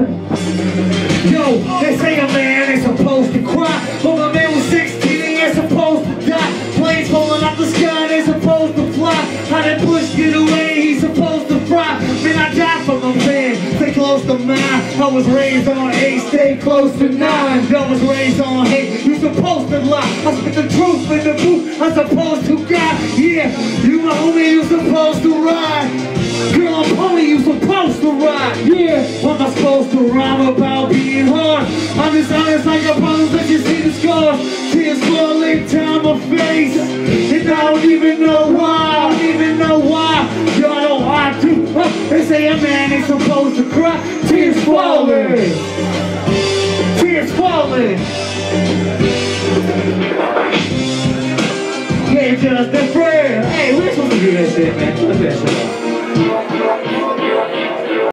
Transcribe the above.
woman. Yo, they say a man ain't supposed to cry, but my man was 16, he ain't supposed to die. Planes falling out the sky, they supposed to fly. How that bush get away, he's supposed to fry. Man, I died for my man, stay close to mine. I was raised on 8, stay close to 9. I was raised on hate, you supposed to lie. I spit the truth in the booth, I'm supposed to God. Yeah, you my homie, you supposed to ride. Girl, I'm pony, you supposed to ride. Yeah, what am I supposed to rhyme about being hard? I'm just honest like a bones, I can see the scars. Tears falling down my face, and I don't even know why. I don't even know why. Y'all know why I do. They say a man ain't supposed to cry. Tears falling, tears falling. Yeah, just a prayer. Hey, we're supposed to do that shit, man. Look at that shit.